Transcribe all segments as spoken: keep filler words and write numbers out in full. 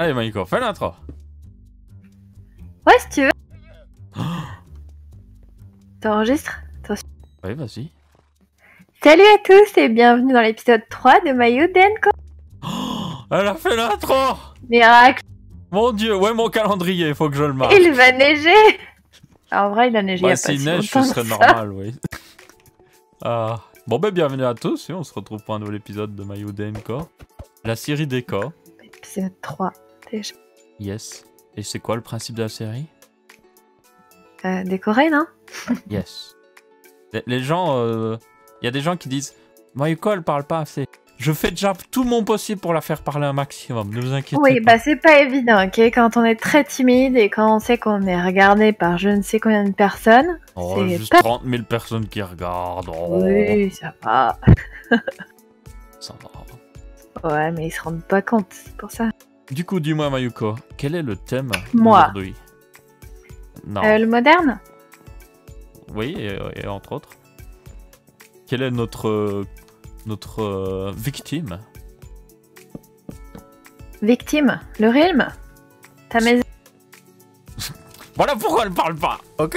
Allez Mayuko, fais l'intro. Ouais, si tu veux. Oh, t'enregistres? Oui, vas-y. Salut à tous et bienvenue dans l'épisode trois de Mayu Denko. Oh, elle a fait l'intro. Miracle. Mon dieu, ouais, mon calendrier, il faut que je le marque. Il va neiger. En vrai, il a neigé, bah, il y a pas si il neige, ce serait normal, oui. euh, bon, ben, bienvenue à tous. Et on se retrouve pour un nouvel épisode de Mayu Denko, la série Déco. Épisode trois, déjà. Yes. Et c'est quoi le principe de la série? euh, Décorer, non? Yes. Les, les gens... Euh... Il y a des gens qui disent « Mayuko, elle parle pas assez. » Je fais déjà tout mon possible pour la faire parler un maximum, ne vous inquiétez oui, pas. Oui, bah c'est pas évident, ok? Quand on est très timide et quand on sait qu'on est regardé par je ne sais combien de personnes... Oh, juste pas... trente mille personnes qui regardent. Oh. Oui, ça va. Ça va. Ouais, mais ils se rendent pas compte, c'est pour ça. Du coup, dis-moi Mayuko, quel est le thème d'aujourd'hui? Moi. Euh, le moderne? Oui, et, et entre autres. Quelle est notre, notre euh, victime? Victime? Le realm? Ta maison? Voilà pourquoi elle parle pas, ok.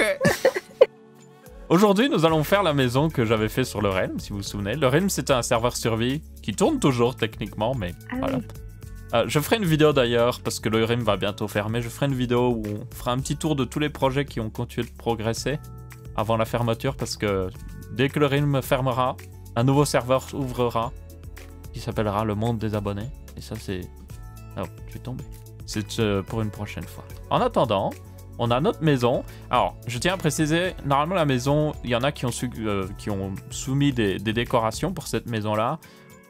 Aujourd'hui, nous allons faire la maison que j'avais fait sur le realm, si vous vous souvenez. Le realm, c'était un serveur survie qui tourne toujours techniquement, mais ah, voilà. Oui. Euh, je ferai une vidéo d'ailleurs, parce que le realm va bientôt fermer. Je ferai une vidéo où on fera un petit tour de tous les projets qui ont continué de progresser avant la fermeture, parce que... Dès que le realm fermera, un nouveau serveur ouvrera qui s'appellera le monde des abonnés. Et ça, c'est... Oh, je suis tombé. C'est euh, pour une prochaine fois. En attendant, on a notre maison. Alors, je tiens à préciser, normalement, la maison, il y en a qui ont, su, euh, qui ont soumis des, des décorations pour cette maison-là.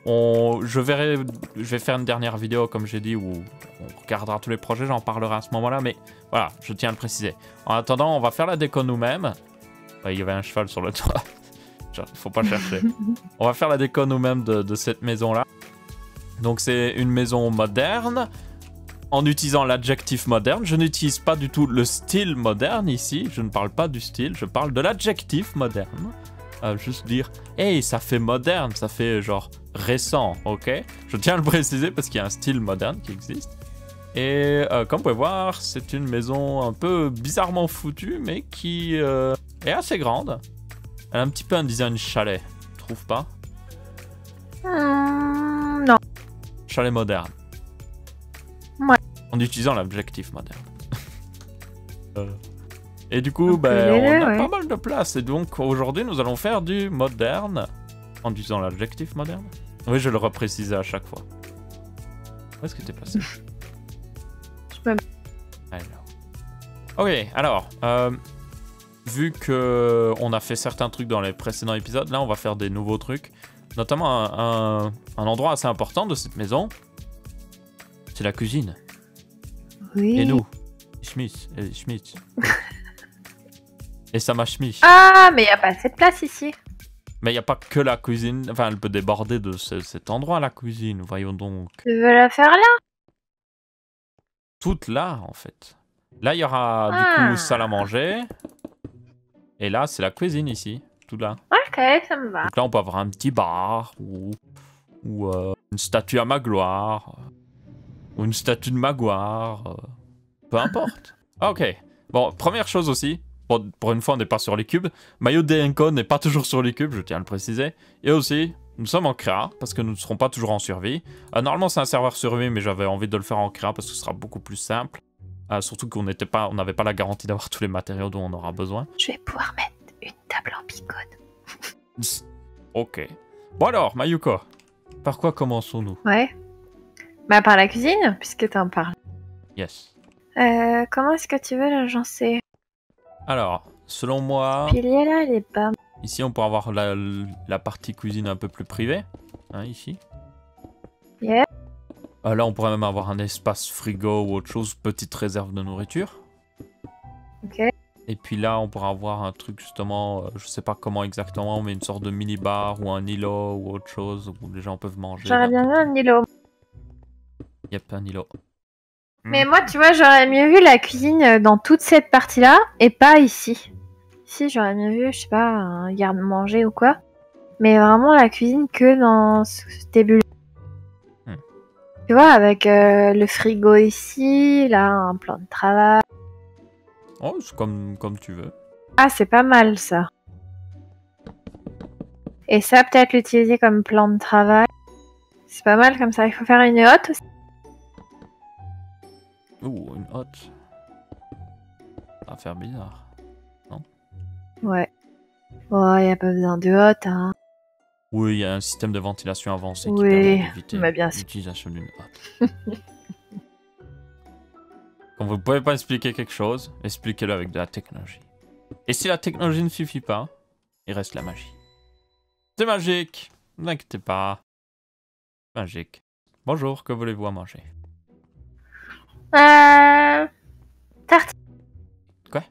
On, je verrai, je vais faire une dernière vidéo, comme j'ai dit, où on regardera tous les projets. J'en parlerai à ce moment-là, mais voilà, je tiens à le préciser. En attendant, on va faire la déco nous-mêmes. Bah, il y avait un cheval sur le toit. Faut pas chercher. On va faire la déco nous-mêmes de, de cette maison-là. Donc c'est une maison moderne. En utilisant l'adjectif moderne, je n'utilise pas du tout le style moderne ici. Je ne parle pas du style, je parle de l'adjectif moderne. Euh, juste dire, hey, ça fait moderne, ça fait genre récent, ok? Je tiens à le préciser parce qu'il y a un style moderne qui existe. Et euh, comme vous pouvez voir, c'est une maison un peu bizarrement foutue, mais qui euh, est assez grande. Elle a un petit peu un design chalet, tu trouves pas? Mmh, non. Chalet moderne. Ouais. En utilisant l'adjectif moderne. euh. Et du coup, ben, on a ouais. pas mal de place. Et donc, aujourd'hui, nous allons faire du moderne. En utilisant l'adjectif moderne. Oui, je le reprécisais à chaque fois. Où est-ce que t'es passé? Je me... Ok, alors... Euh... Vu qu'on a fait certains trucs dans les précédents épisodes, là on va faire des nouveaux trucs. Notamment un, un, un endroit assez important de cette maison. C'est la cuisine. Oui. Et nous. Schmitz. Et Schmitz. Et ça m'a Schmitz. Ah, mais il n'y a pas assez de place ici. Mais il n'y a pas que la cuisine. Enfin, elle peut déborder de ce, cet endroit, la cuisine. Voyons donc. Tu veux la faire là? Toute là, en fait. Là, il y aura ah. du coup salle à manger. Et là, c'est la cuisine ici, tout là. Ok, ça me va. Donc là, on peut avoir un petit bar, ou, ou euh, une statue à ma gloire, ou une statue de ma gloire, euh, peu importe. Ok, bon, première chose aussi, bon, pour une fois, on n'est pas sur les cubes. Mayu Denko n'est pas toujours sur les cubes, je tiens à le préciser. Et aussi, nous sommes en créa, parce que nous ne serons pas toujours en survie. Euh, normalement, c'est un serveur survie, mais j'avais envie de le faire en créa, parce que ce sera beaucoup plus simple. Euh, surtout qu'on n'était pas, on n'avait pas la garantie d'avoir tous les matériaux dont on aura besoin. Je vais pouvoir mettre une table en picone. Ok. Bon alors, Mayuko, par quoi commençons-nous? Ouais. Bah par la cuisine, puisque t'en parles. Yes. Euh, comment est-ce que tu veux l'agencer? Alors, selon moi... Le pilier là, il est pas... Ici, on peut avoir la, la partie cuisine un peu plus privée. Hein, ici. Yeah. Euh, là, on pourrait même avoir un espace frigo ou autre chose, petite réserve de nourriture. Ok. Et puis là, on pourra avoir un truc justement, euh, je sais pas comment exactement, mais une sorte de mini-bar ou un îlot ou autre chose où les gens peuvent manger. J'aurais bien vu un îlot. Yep, un îlot. Mais mm. moi, tu vois, j'aurais mieux vu la cuisine dans toute cette partie-là et pas ici. Ici, j'aurais mieux vu, je sais pas, un garde-manger ou quoi. Mais vraiment la cuisine que dans ce début-là. Tu vois, avec euh, le frigo ici, là, un plan de travail. Oh, c'est comme, comme tu veux. Ah, c'est pas mal, ça. Et ça, peut-être l'utiliser comme plan de travail. C'est pas mal comme ça. Il faut faire une hotte aussi. Ouh, une hotte. Ça va faire bizarre, non? Ouais. Oh, y a pas besoin de hotte, hein. Oui, il y a un système de ventilation avancé qui oui, permet d'éviter l'utilisation d'une hotte. Quand vous ne pouvez pas expliquer quelque chose, expliquez-le avec de la technologie. Et si la technologie ne suffit pas, il reste la magie. C'est magique, n'inquiétez pas. Magique. Bonjour, que voulez-vous à manger? Euh... Tarti... Quoi?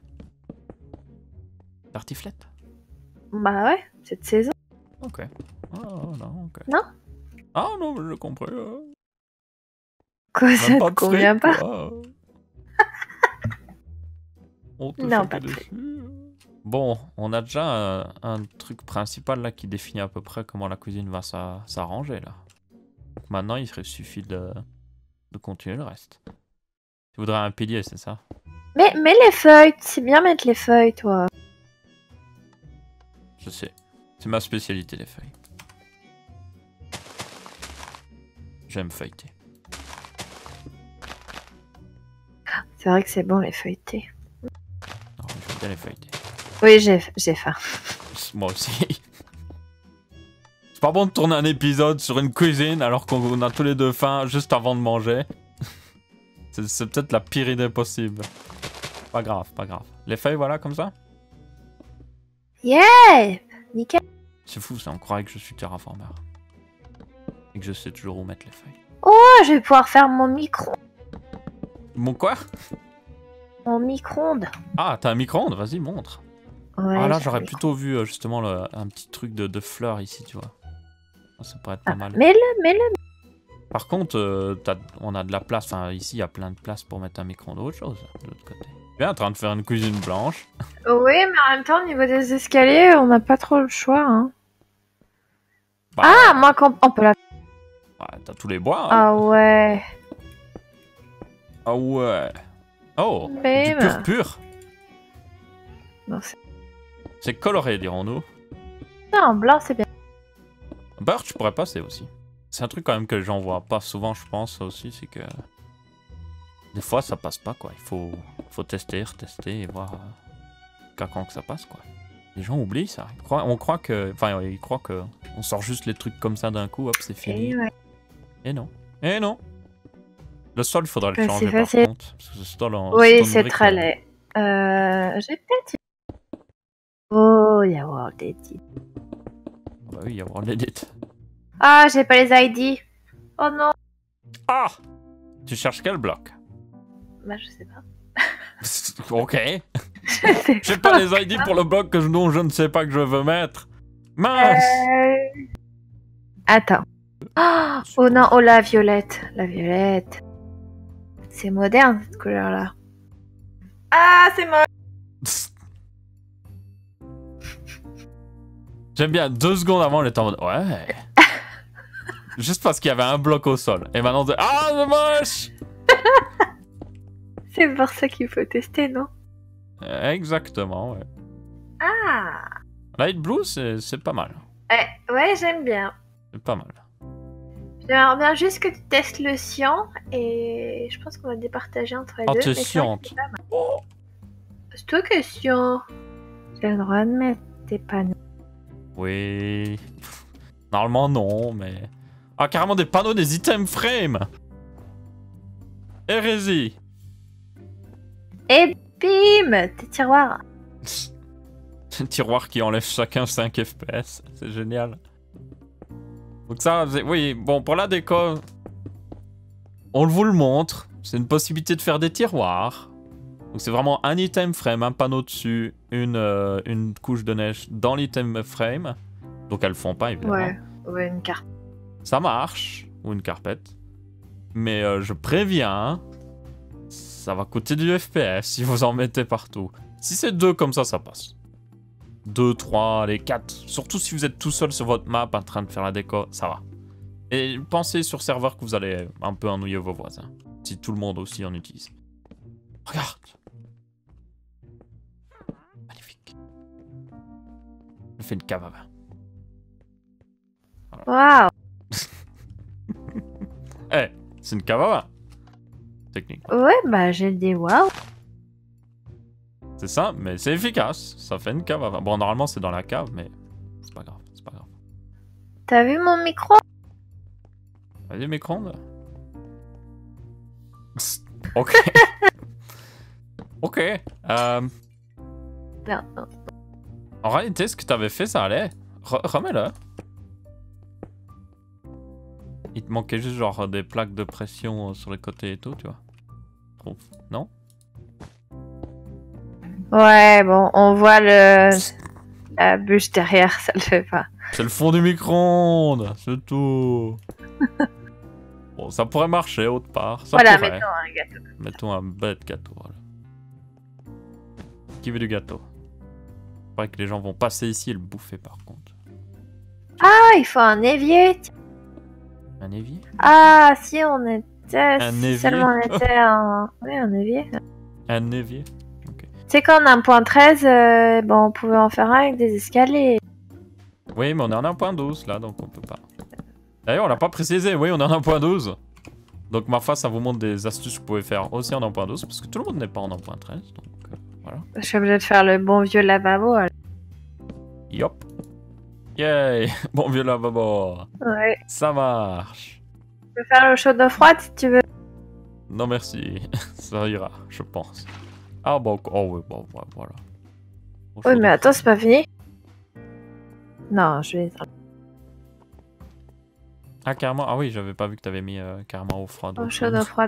Tartiflette? Bah ouais, c'est de saison. Ok. Oh, non, ok. Non? Ah non, mais j'ai compris. Quoi, ça te convient pas? On te non, pas dessus. Bon, on a déjà un, un truc principal là qui définit à peu près comment la cuisine va s'arranger là. Donc maintenant, il suffit de, de continuer le reste. Tu voudrais un pilier, c'est ça? Mais, mais les feuilles, tu sais bien mettre les feuilles, toi. Je sais. C'est ma spécialité, les feuilles. J'aime feuilleter. C'est vrai que c'est bon, les feuilletés. Non, j'aime bien les feuilletés. Oui, j'ai faim. Moi aussi. C'est pas bon de tourner un épisode sur une cuisine alors qu'on a tous les deux faim juste avant de manger. C'est peut-être la pire idée possible. Pas grave, pas grave. Les feuilles, voilà, comme ça? Yeah! Nickel. C'est fou, ça, on croirait que je suis terraformeur. Et que je sais toujours où mettre les feuilles. Oh, je vais pouvoir faire mon micro. Mon quoi? Mon micro-ondes. Ah, t'as un micro-ondes? Vas-y, montre. Ouais, ah là, j'aurais plutôt vu euh, justement le, un petit truc de, de fleurs ici, tu vois. Ça pourrait être pas ah, mal. Mets-le, mets-le. Par contre, euh, on a de la place. Enfin, ici, il y a plein de place pour mettre un micro-ondes ou autre chose, de l'autre côté. Tu es en train de faire une cuisine blanche. Oui, mais en même temps, au niveau des escaliers, on n'a pas trop le choix. Hein. Bah, ah, moi, on peut la... Bah, t'as tous les bois. Hein. Ah ouais. Ah ouais. Oh, mais du pur pur. Non, c'est coloré, dirons-nous. Non, blanc, c'est bien. Beurre, tu pourrais passer aussi. C'est un truc quand même que les gens voient pas souvent, je pense, aussi, c'est que... Des fois, ça passe pas, quoi. Il faut, faut tester, retester et voir euh, quand que ça passe, quoi. Les gens oublient ça. Ils croient, on croit que... Enfin, ils croient que on sort juste les trucs comme ça d'un coup, hop, c'est fini. Et, ouais. et non. Et non. Le sol, il faudra le changer, par contre. Parce que ce sol en... Oui, c'est très laid. Euh... J'ai peut-être... Oh, il y a World Edit. Bah oui, il y a World Edit. Ah, j'ai pas les I D. Oh non. Ah! Tu cherches quel bloc? Bah, je sais pas. Ok. J'ai pas, pas les I D pour le bloc que je, dont je ne sais pas que je veux mettre. Mince. Euh... Attends. Oh, oh non, oh la violette. La violette. C'est moderne cette couleur là. Ah, c'est moche. J'aime bien, deux secondes avant, on était en mode ouais. Juste parce qu'il y avait un bloc au sol. Et maintenant, on dit ah, c'est moche. C'est pour ça qu'il faut tester, non? Exactement, ouais. Ah! Light blue, c'est pas mal. Ouais, ouais, j'aime bien. C'est pas mal. J'aimerais bien juste que tu testes le cyan et je pense qu'on va départager entre les oh, deux. Oh, t'es sciente. C'est toi qui es sciente. J'ai le droit de mettre tes panneaux. Oui. Normalement, non, mais... Ah, carrément des panneaux, des items frame. Hérésie. Et bim, tes tiroirs. Un tiroir qui enlève chacun cinq F P S, c'est génial. Donc ça, oui, bon, pour la déco, on vous le montre, c'est une possibilité de faire des tiroirs. Donc c'est vraiment un item frame, un panneau dessus, une, euh, une couche de neige dans l'item frame. Donc elles le font pas, évidemment. Ouais, ouais, une carte. Ça marche, ou une carpette. Mais euh, je préviens... Ça va coûter du F P S si vous en mettez partout. Si c'est deux comme ça, ça passe. deux, trois, les quatre. Surtout si vous êtes tout seul sur votre map en train de faire la déco, ça va. Et pensez sur serveur que vous allez un peu ennuyer vos voisins. Si tout le monde aussi en utilise. Regarde! Magnifique. Je fais une cave à vin. Waouh! Eh, c'est une cave à vin. Technique. Ouais, bah j'ai des waouh. C'est ça, mais c'est efficace. Ça fait une cave à vin. Bon, normalement c'est dans la cave, mais c'est pas grave, c'est pas grave. T'as vu mon micro? T'as vu le micro-ondes? Ok. Ok. Euh... Non. En réalité, ce que t'avais fait, ça allait. Remets-le. Il te manquait juste genre des plaques de pression sur les côtés et tout, tu vois. Trouve, non? Ouais, bon, on voit le... la bûche derrière, ça le fait pas. C'est le fond du micro-ondes, c'est tout. Bon, ça pourrait marcher autre part. Ça voilà, pourrait. Mettons un gâteau. Mettons un bête gâteau. Voilà. Qui veut du gâteau? C'est vrai que les gens vont passer ici et le bouffer par contre. Ah, il faut un évier. Un évier? Ah, si on était. Un si évier. Seulement on était un. Oui, un évier. Un évier? Ok. C'est qu'en un point treize, euh, bon, on pouvait en faire un avec des escaliers. Oui, mais on est en un point douze là, donc on peut pas. D'ailleurs, on l'a pas précisé, oui, on est en un point douze. Donc, ma foi, ça vous montre des astuces que vous pouvez faire aussi en un point douze, parce que tout le monde n'est pas en un point treize, donc euh, voilà. Je suis obligé de faire le bon vieux lavabo, alors. Yop. Yay, bon vieux lavabo. Ouais. Ça marche. Tu peux faire le chaud d'eau froide, si tu veux. Non, merci. Ça ira, je pense. Ah, bon, oh oui, bon, voilà. Au oui, mais attends, c'est pas fini. Non, je vais... Ah, carrément. Ah oui, j'avais pas vu que t'avais mis euh, carrément au froid. Au chaud, au froid.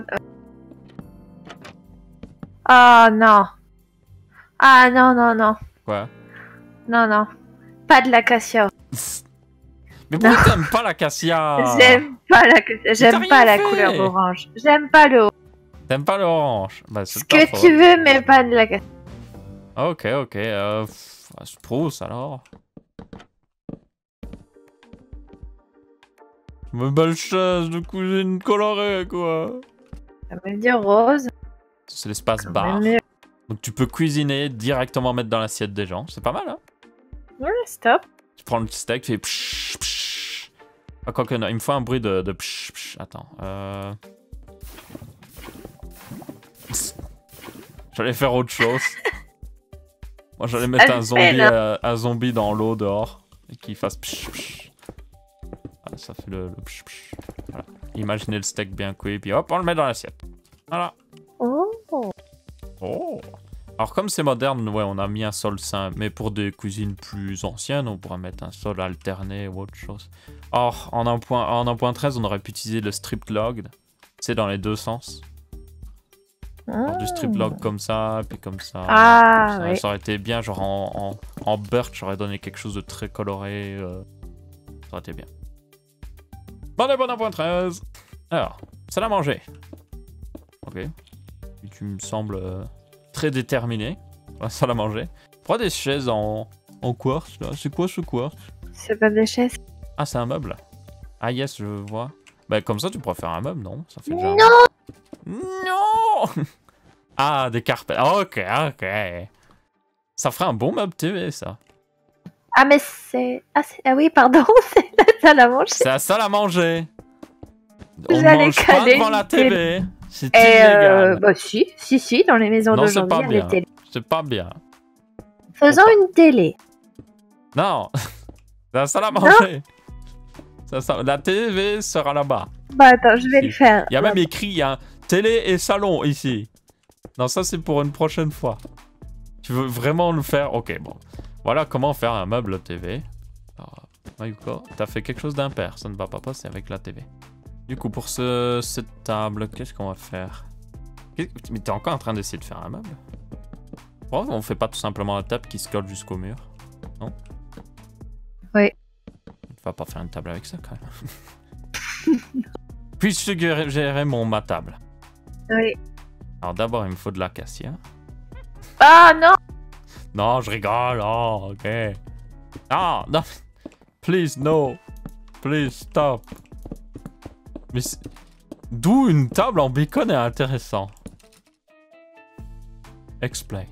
Ah non. Ah non, non, non. Quoi? Non, non. Pas de l'acacia. Mais pourquoi t'aimes pas l'acacia? J'aime pas l'acacia. J'aime pas la couleur orange. J'aime pas le. T'aimes pas l'orange? Bah, ce que faute. Tu veux, mais pas de l'acacia. Ok, ok. Euh, Sprousse alors. Ma belle chasse de cuisine colorée, quoi. Ça veut dire rose. C'est l'espace bar. Donc tu peux cuisiner, directement mettre dans l'assiette des gens. C'est pas mal, hein? Ouais, stop. Tu prends le steak, tu fais psh, psh. Ah, quoi que non, il me faut un bruit de, de psh, psh. Attends. Euh... J'allais faire autre chose. Moi, j'allais mettre un zombie, fait, euh, un zombie dans l'eau dehors. Et qu'il fasse psh, psh. Ça fait le, le psh psh. Voilà. Imaginez le steak bien cuit, puis hop, on le met dans l'assiette. Voilà. Oh. Oh. Alors comme c'est moderne, ouais, on a mis un sol simple, mais pour des cuisines plus anciennes, on pourra mettre un sol alterné ou autre chose. Or, en un point treize, on aurait pu utiliser le strip log. C'est dans les deux sens. Alors, du strip log comme ça, puis comme ça. Ah, comme ça. Oui. Ça aurait été bien, genre en, en, en birch, j'aurais donné quelque chose de très coloré. Euh, ça aurait été bien. Bon, bon, un point treize. Alors, ça l'a mangé. Ok. Et tu me sembles euh, très déterminé. Voilà, ça l'a mangé. Pourquoi des chaises en, en quartz là? C'est quoi ce quartz? C'est pas des chaises. Ah, c'est un meuble. Ah yes, je vois. Bah comme ça, tu pourras faire un meuble, non? Ça fait déjà. Non. Non. Ah, des carpettes. Ok, ok. Ça ferait un bon meuble T V, ça. Ah mais c'est... Ah, ah oui, pardon, c'est la salle à manger. C'est la salle à manger. On mange pas devant la télé. C'est illégal. Euh, bah si, si, si, dans les maisons d'aujourd'hui, il y a des télés. C'est pas bien. Faisons pas... une télé. Non, c'est la salle à manger. Ça, ça... La T V sera là-bas. Bah attends, je vais ici. Le faire. Il y a même écrit, il y a un télé et salon ici. Non, ça c'est pour une prochaine fois. Tu veux vraiment le faire? Ok, bon. Voilà comment faire un meuble T V. Alors, Mayuko, t'as fait quelque chose d'impair, ça ne va pas passer avec la T V. Du coup, pour ce, cette table, qu'est-ce qu'on va faire? Mais t'es encore en train d'essayer de faire un meuble? Pourquoi on fait pas tout simplement la table qui se colle jusqu'au mur? Non? Oui. On va pas faire une table avec ça quand même. Puis-je gérer mon, ma table? Oui. Alors d'abord, il me faut de l'acacia. Ah non! Non, je rigole, oh, ok. Ah, non, please, no. Please, stop. Mais d'où une table en bacon est intéressant. Explain.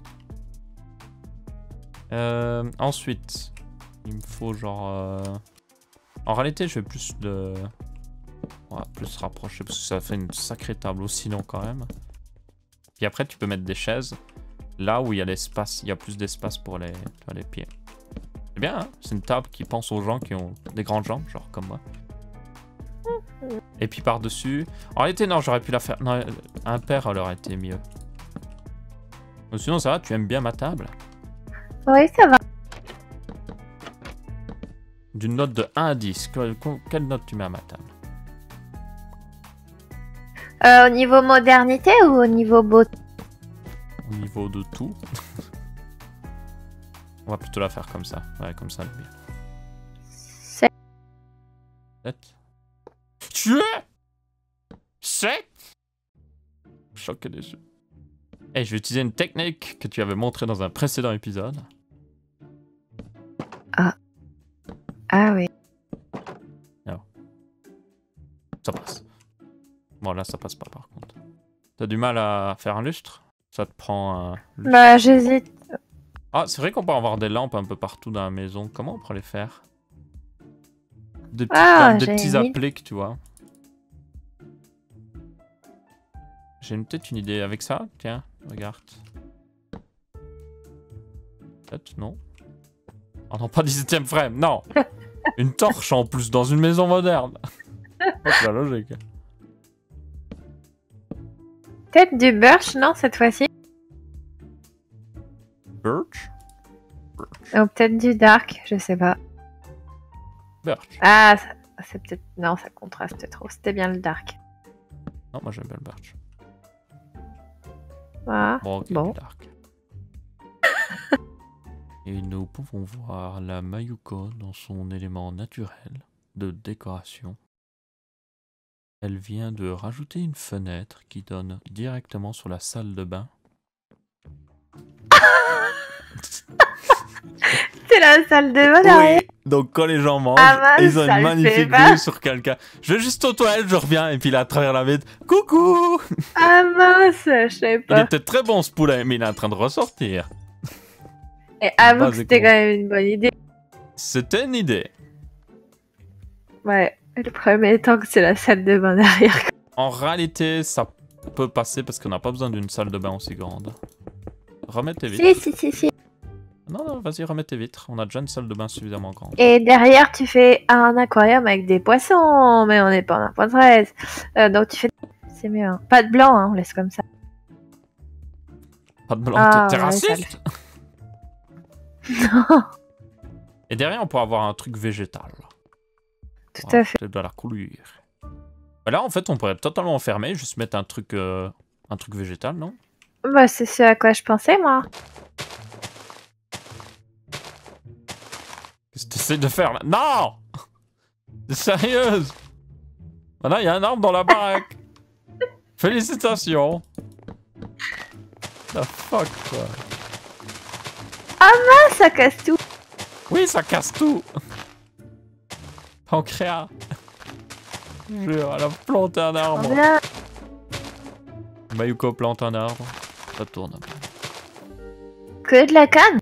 Euh, ensuite, il me faut genre... Euh... En réalité, je vais plus de... On va plus se rapprocher parce que ça fait une sacrée table aussi long quand même. Puis après, tu peux mettre des chaises là où il y a l'espace, il y a plus d'espace pour les, tu vois, les pieds. C'est bien, hein, c'est une table qui pense aux gens qui ont des grandes jambes, genre comme moi. Et puis par-dessus... En réalité, non, j'aurais pu la faire... Non, un père aurait été mieux. Mais sinon, ça va, tu aimes bien ma table? Oui, ça va. D'une note de un à dix, que, que, quelle note tu mets à ma table? Euh, au niveau modernité ou au niveau beauté? Au niveau de tout. On va plutôt la faire comme ça. Ouais, comme ça, le bien. sept. Tu es sept. Choqué des yeux. Et je vais utiliser une technique que tu avais montrée dans un précédent épisode. Ah. Ah oui. Non. Ça passe. Bon, là, ça passe pas, par contre. T'as du mal à faire un lustre? Ça te prend un... Lustre. Bah, j'hésite. Ah, c'est vrai qu'on peut avoir des lampes un peu partout dans la maison. Comment on pourrait les faire? Des petits, ah, des petits appliques, tu vois. J'ai peut-être une idée avec ça. Tiens, regarde. Peut-être, non. Oh non, pas dix-septième frame, non. Une torche en plus dans une maison moderne. C'est la logique. Peut-être du birch, non, cette fois-ci? Birch? Birch. Ou peut-être du dark, je sais pas. Birch. Ah, c'est peut-être... Non, ça contraste trop. C'était bien le dark. Non, moi j'aime bien le birch. Ah, bon. Okay, bon. Du dark. Et nous pouvons voir la Mayuko dans son élément naturel de décoration. Elle vient de rajouter une fenêtre qui donne directement sur la salle de bain. C'est la salle de bain derrière. Oui. Donc quand les gens mangent, ah, ils ont une magnifique vue sur quelqu'un. Je vais juste aux toilettes, je reviens et puis là à travers la vitre, coucou. Ah mince, je sais pas. Il était très bon ce poulet, mais il est en train de ressortir. Et avoue que c'était quand même une bonne idée. C'était une idée. Ouais. Le problème étant que c'est la salle de bain derrière. En réalité, ça peut passer parce qu'on n'a pas besoin d'une salle de bain aussi grande. Remets tes vitres. Si, si, si, si. Non, non, vas-y, remets tes vitres. On a déjà une salle de bain suffisamment grande. Et derrière, tu fais un aquarium avec des poissons, mais on n'est pas en un point treize. Euh, donc tu fais... C'est mieux. Hein. Pas de blanc, hein, on laisse comme ça. Pas de blanc, ah, t'es raciste. Non. Et derrière, on pourra avoir un truc végétal. Tout à fait. Dans la coulure. Là, en fait, on pourrait totalement enfermer, juste mettre un truc, euh, un truc végétal, non? Bah, c'est ce à quoi je pensais, moi. Qu'est-ce que tu essaies de faire là? Non! T'es sérieuse? Maintenant, il y a un arbre dans la baraque. Félicitations. The fuck, quoi. Ah mince, ça casse tout. Oui, ça casse tout. Pancréas. Jure, elle a planté un arbre. Voilà. Mayuko plante un arbre. Ça tourne un peu. Que de la canne?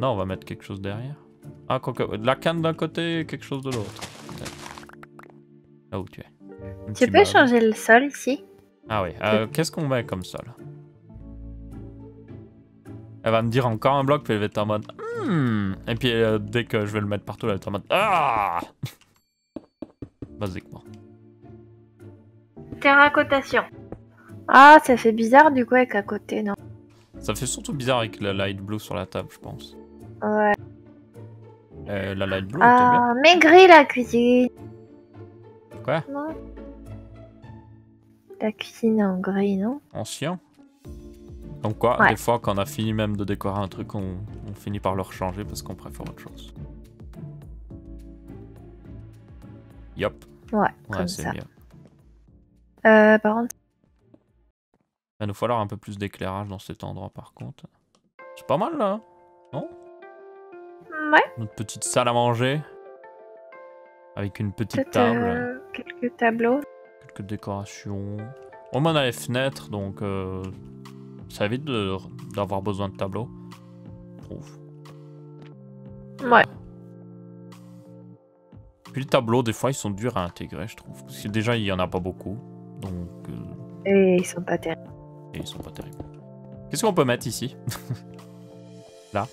Non, on va mettre quelque chose derrière. Ah, quoi que... De la canne d'un côté et quelque chose de l'autre. Là où tu es. Un tu peux balle. Changer le sol ici? Ah oui. Euh, Qu'est-ce qu'on met comme sol? Elle va me dire encore un bloc, puis elle va être en mode... Hmm. Et puis euh, dès que je vais le mettre partout, elle va être en mode... Ah. Basiquement. Terracotation. Ah, ça fait bizarre du coup avec à côté, non? Ça fait surtout bizarre avec la light blue sur la table, je pense. Ouais. Euh, la light blue, ah, t'es bien. Maigri la cuisine. Quoi? Non. La cuisine en gris, non? Ancien. Donc quoi, ouais. Des fois, quand on a fini même de décorer un truc, on, on finit par le rechanger parce qu'on préfère autre chose. Yop. Ouais, ouais comme ça. Bien. Euh, par contre... Il va nous falloir un peu plus d'éclairage dans cet endroit, par contre. C'est pas mal, là, non? Ouais. Notre petite salle à manger. Avec une petite table. Euh, quelques tableaux. Quelques décorations. On m'en a les fenêtres, donc euh, ça évite d'avoir besoin de tableaux. Je trouve. Ouais. Puis les tableaux, des fois, ils sont durs à intégrer, je trouve. Parce que déjà, il n'y en a pas beaucoup. Donc. Euh... Et ils sont pas terribles. Et ils sont pas terribles. Qu'est-ce qu'on peut mettre ici? Là.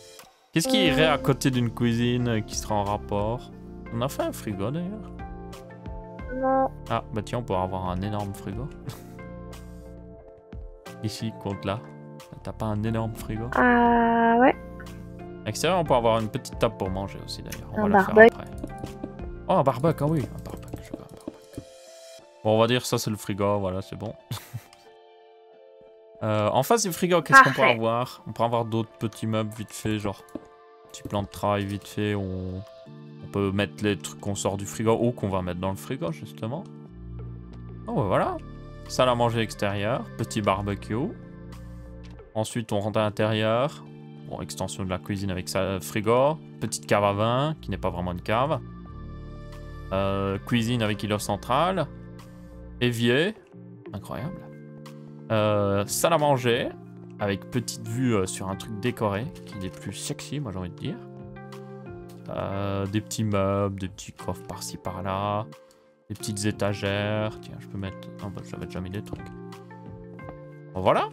Qu'est-ce qui irait à côté d'une cuisine qui sera en rapport? On a fait un frigo d'ailleurs? Non. Ah, bah tiens, on pourra avoir un énorme frigo. Ici, contre là. T'as pas un énorme frigo? Ah, euh, ouais. À l'extérieur, on peut avoir une petite table pour manger aussi d'ailleurs. On un va barbec. La faire après. Oh, un barbec, ah oui. Un barbec, je veux un barbec. Bon, on va dire ça, c'est le frigo, voilà, c'est bon. Euh, en face du frigo, qu'est-ce qu'on peut avoir? On peut avoir d'autres petits meubles vite fait, genre petit plan de travail vite fait. On, on peut mettre les trucs qu'on sort du frigo ou qu'on va mettre dans le frigo, justement. Oh, bah voilà. Salle à manger extérieure, petit barbecue. Ensuite, on rentre à l'intérieur. Bon, extension de la cuisine avec sa frigo. Petite cave à vin, qui n'est pas vraiment une cave. Euh, cuisine avec îlot central. Évier. Incroyable. Euh, salle à manger avec petite vue euh, sur un truc décoré qui est plus sexy, moi j'ai envie de dire. Euh, des petits meubles, des petits coffres par-ci par-là, des petites étagères. Tiens, je peux mettre. Ah, bah, j'avais déjà mis des trucs. Bon, voilà,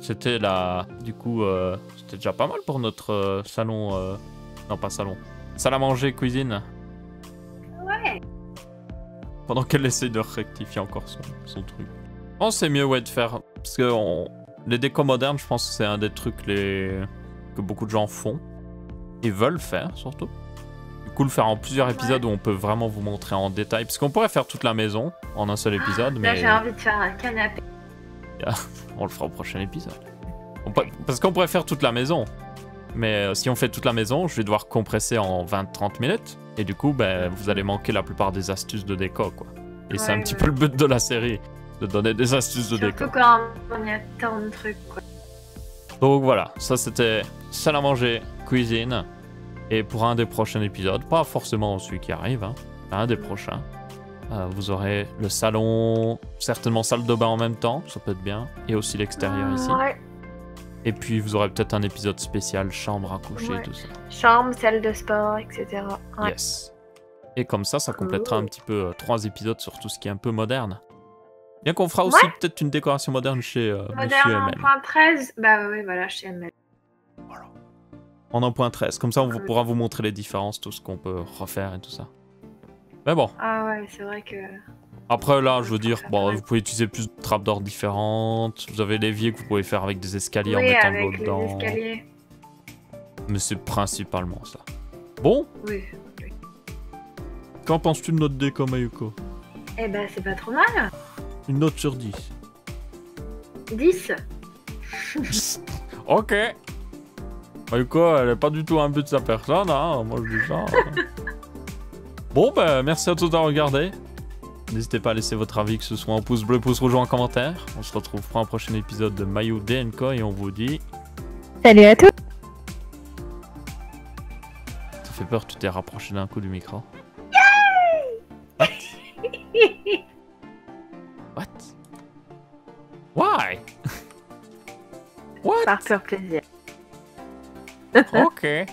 c'était la. Du coup, euh, c'était déjà pas mal pour notre euh, salon. Euh... Non, pas salon. Salle à manger, cuisine. Ouais. Pendant qu'elle essaye de rectifier encore son, son truc. Je pense que c'est mieux ouais, de faire. Parce que on... les décos modernes, je pense que c'est un des trucs les... que beaucoup de gens font. Et veulent faire, surtout. Du coup, le faire en plusieurs épisodes ouais. Où on peut vraiment vous montrer en détail. Parce qu'on pourrait faire toute la maison en un seul épisode. Ah, mais... Là, j'ai envie de faire un canapé. On le fera au prochain épisode. On peut... Parce qu'on pourrait faire toute la maison. Mais euh, si on fait toute la maison, je vais devoir compresser en vingt trente minutes. Et du coup, ben, vous allez manquer la plupart des astuces de déco, quoi. Et ouais, c'est un ouais. Petit peu le but de la série. De donner des astuces de déco. Surtout quand on y a tant de trucs, quoi. Donc voilà, ça c'était salle à manger, cuisine. Et pour un des prochains épisodes, pas forcément celui qui arrive, hein, un des prochains, euh, vous aurez le salon, certainement salle de bain en même temps, ça peut être bien, et aussi l'extérieur mmh, ici. Ouais. Et puis vous aurez peut-être un épisode spécial chambre à coucher, ouais. Tout ça. Chambre, salle de sport, et cetera. Ouais. Yes. Et comme ça, ça complétera mmh. Un petit peu euh, trois épisodes sur tout ce qui est un peu moderne. Bien qu'on fera aussi ouais. Peut-être une décoration moderne chez euh, Monsieur M L. En point treize, bah oui, voilà, chez M L. Voilà. En un point treize, comme ça on vous oui. Pourra vous montrer les différences, tout ce qu'on peut refaire et tout ça. Mais bon. Ah ouais, c'est vrai que... Après là, je veux dire, bon, vous pouvez utiliser plus de trapdoors différentes, vous avez l'évier que vous pouvez faire avec des escaliers oui, en mettant de l'eau dedans. Oui, avec les escaliers. Mais c'est principalement ça. Bon. Oui. oui. Qu'en penses-tu de notre déco, Mayuko? Eh ben, c'est pas trop mal. Une note sur dix. dix. Ok. Mayuko, elle est pas du tout un but de sa personne, hein. Moi je dis ça. Hein. Bon, bah, merci à tous d'avoir regardé. N'hésitez pas à laisser votre avis, que ce soit en pouce bleu, pouce rouge ou en commentaire. On se retrouve pour un prochain épisode de Mayu Denko et on vous dit. Salut à tous. Ça fait peur, tu t'es rapproché d'un coup du micro. What? What? Why? What? Par pur plaisir. Ok.